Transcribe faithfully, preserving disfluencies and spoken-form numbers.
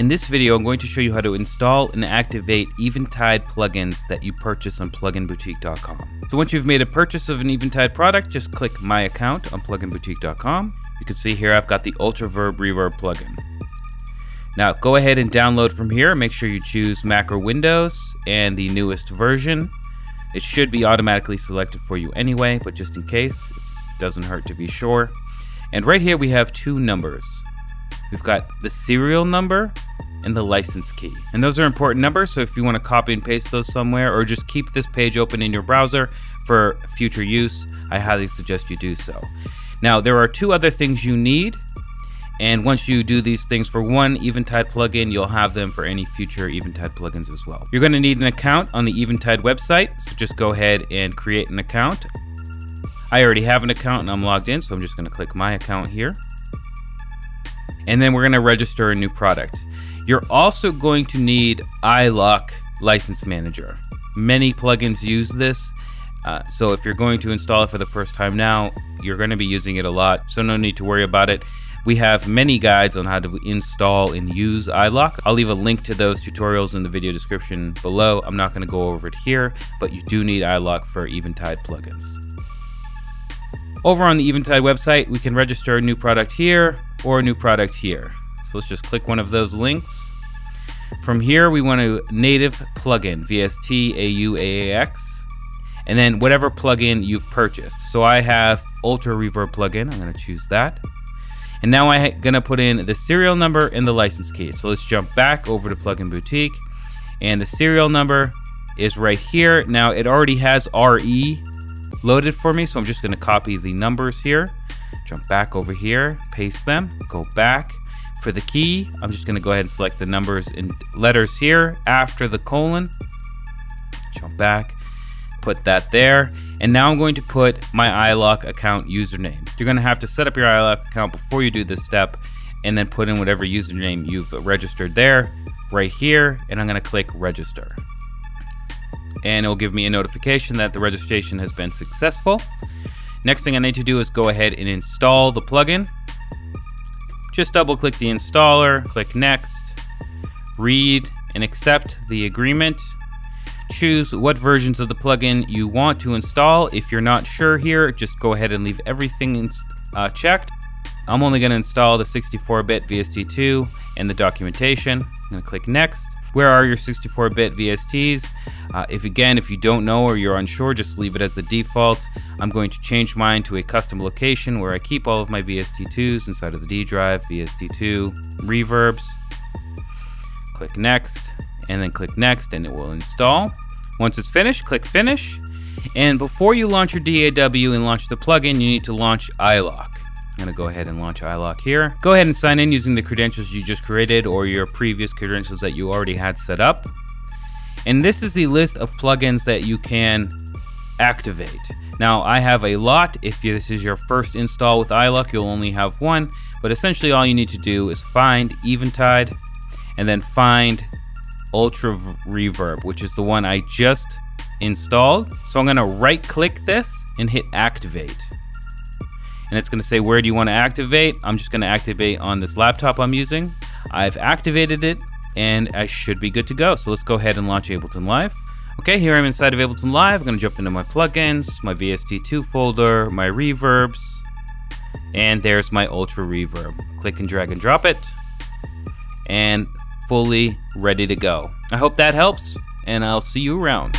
In this video, I'm going to show you how to install and activate Eventide plugins that you purchase on plugin boutique dot com. So once you've made a purchase of an Eventide product, just click My Account on plugin boutique dot com. You can see here I've got the UltraVerb Reverb plugin. Now go ahead and download from here. Make sure you choose Mac or Windows and the newest version. It should be automatically selected for you anyway, but just in case, it doesn't hurt to be sure. And right here we have two numbers. We've got the serial number and the license key. And those are important numbers, so if you want to copy and paste those somewhere or just keep this page open in your browser for future use, I highly suggest you do so. Now there are two other things you need, and once you do these things for one Eventide plugin, you'll have them for any future Eventide plugins as well. You're going to need an account on the Eventide website, so just go ahead and create an account. I already have an account and I'm logged in, so I'm just going to click My Account here. And then we're going to register a new product. You're also going to need iLok License Manager. Many plugins use this, uh, so if you're going to install it for the first time now, you're going to be using it a lot, so no need to worry about it. We have many guides on how to install and use iLok. I'll leave a link to those tutorials in the video description below. I'm not going to go over it here, but you do need iLok for Eventide plugins. Over on the Eventide website, we can register a new product here or a new product here. So let's just click one of those links. From here, we want to native plugin, V S T, A U, A X, and then whatever plugin you've purchased. So I have Ultra Reverb plugin. I'm going to choose that. And now I'm going to put in the serial number and the license key. So let's jump back over to Plugin Boutique, and the serial number is right here. Now it already has R E loaded for me, so I'm just going to copy the numbers here, jump back over here, paste them, go back. For the key, I'm just going to go ahead and select the numbers and letters here after the colon, jump back, put that there. And now I'm going to put my iLok account username. You're going to have to set up your iLok account before you do this step, and then put in whatever username you've registered there, right here, and I'm going to click register. And it'll give me a notification that the registration has been successful. Next thing I need to do is go ahead and install the plugin. Just double click the installer, click next, read and accept the agreement. Choose what versions of the plugin you want to install. If you're not sure here, just go ahead and leave everything uh, checked. I'm only going to install the sixty-four bit V S T two and the documentation. I'm going to click next. Where are your sixty-four bit V S Ts? Uh, if again, if you don't know or you're unsure, just leave it as the default. I'm going to change mine to a custom location where I keep all of my V S T twos inside of the D drive, V S T two, reverbs. Click next, and then click next, and it will install. Once it's finished, click finish. And before you launch your D A W and launch the plugin, you need to launch iLok. I'm going to go ahead and launch iLok here. Go ahead and sign in using the credentials you just created or your previous credentials that you already had set up. And this is the list of plugins that you can activate. Now I have a lot. If this is your first install with iLok, you'll only have one, but essentially all you need to do is find Eventide and then find Ultra Reverb, which is the one I just installed. So I'm going to right click this and hit activate. And it's going to say, where do you want to activate? I'm just going to activate on this laptop I'm using. I've activated it and I should be good to go. So let's go ahead and launch Ableton Live. Okay, here I'm inside of Ableton Live. I'm going to jump into my plugins, my V S T two folder, my reverbs, and there's my Ultra Reverb. Click and drag and drop it, and fully ready to go. I hope that helps, and I'll see you around.